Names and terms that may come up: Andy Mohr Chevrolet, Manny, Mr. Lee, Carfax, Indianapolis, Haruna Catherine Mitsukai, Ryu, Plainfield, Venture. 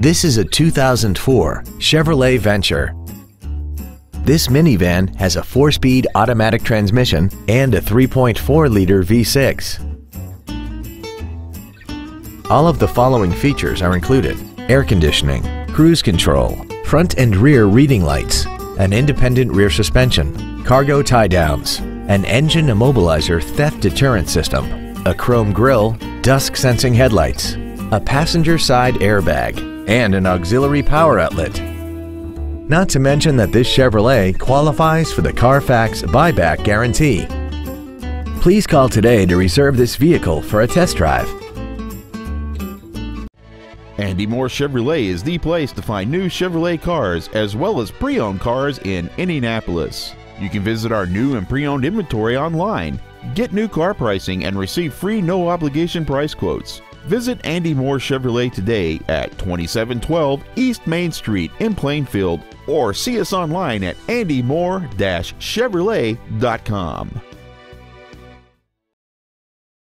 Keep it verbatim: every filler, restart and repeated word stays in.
This is a two thousand four Chevrolet Venture. This minivan has a four-speed automatic transmission and a three point four liter V six. All of the following features are included: air conditioning, cruise control, front and rear reading lights, an independent rear suspension, cargo tie-downs, an engine immobilizer theft deterrent system, a chrome grille, dusk-sensing headlights, a passenger side airbag, and an auxiliary power outlet. Not to mention that this Chevrolet qualifies for the Carfax buyback guarantee. Please call today to reserve this vehicle for a test drive. Andy Mohr Chevrolet is the place to find new Chevrolet cars as well as pre-owned cars in Indianapolis. You can visit our new and pre-owned inventory online, get new car pricing, and receive free no-obligation price quotes. Visit Andy Mohr Chevrolet today at twenty-seven twelve East Main Street in Plainfield, or see us online at andy mohr dash chevrolet dot com.